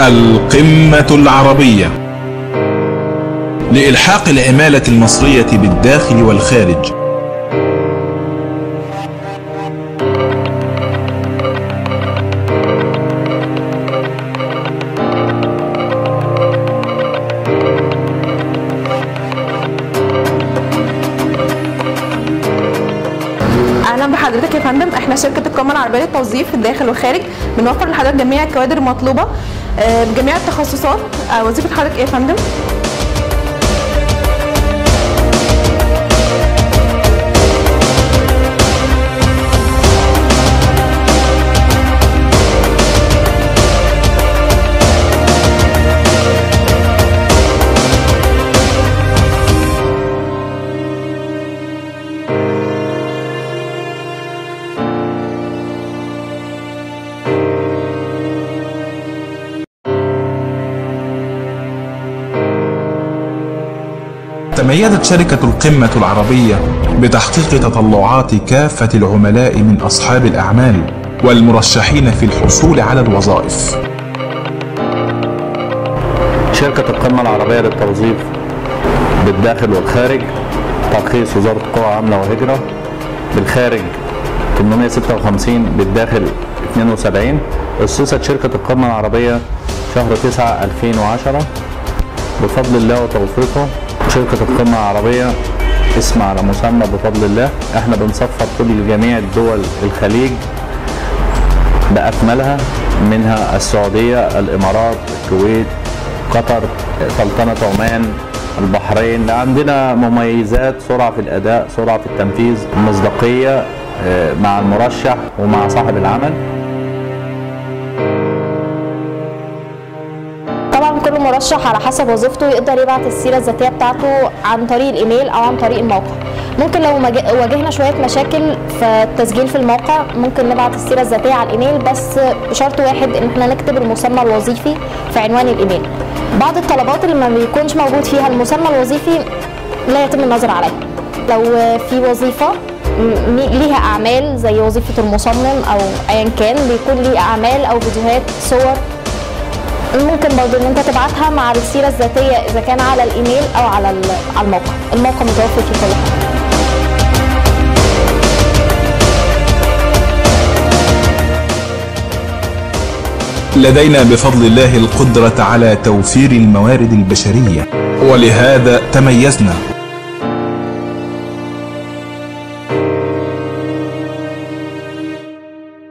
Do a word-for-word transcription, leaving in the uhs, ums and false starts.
القمة العربية لإلحاق العمالة المصرية بالداخل والخارج. اهلا بحضرتك يا فندم، احنا شركه القمه العربيه للتوظيف في الداخل والخارج، بنوفر لحضرتك جميع الكوادر المطلوبه بجميع التخصصات. وظيفه حضرتك ايه يا فندم؟ تميزت شركة القمة العربية بتحقيق تطلعات كافة العملاء من أصحاب الأعمال والمرشحين في الحصول على الوظائف. شركة القمة العربية للتوظيف بالداخل والخارج، ترخيص وزارة قوى عاملة وهجرة، بالخارج ثمانمائة وستة وخمسين، بالداخل اثنين وسبعين. أسست شركة القمة العربية شهر تسعة ألفين وعشرة بفضل الله وتوفيقه. شركة القمة العربية اسم على مسمى بفضل الله، احنا بنسفر كل جميع دول الخليج بأكملها، منها السعودية، الإمارات، الكويت، قطر، سلطنة عمان، البحرين. عندنا مميزات: سرعة في الأداء، سرعة في التنفيذ، مصداقية مع المرشح ومع صاحب العمل. طبعا كل مرشح على حسب وظيفته يقدر يبعت السيرة الذاتية بتاعته عن طريق الايميل او عن طريق الموقع. ممكن لو واجهنا شوية مشاكل في التسجيل في الموقع ممكن نبعت السيرة الذاتية على الايميل، بس بشرط واحد ان احنا نكتب المسمى الوظيفي في عنوان الايميل. بعض الطلبات اللي ما بيكونش موجود فيها المسمى الوظيفي لا يتم النظر عليها. لو في وظيفة ليها اعمال زي وظيفة المصمم او ايا كان، بيكون ليه اعمال او فيديوهات، صور، ممكن برضه ان انت تبعتها مع السيره الذاتيه اذا كان على الايميل او على على الموقع. الموقع متوفر في كل حاجه. لدينا بفضل الله القدره على توفير الموارد البشريه، ولهذا تميزنا.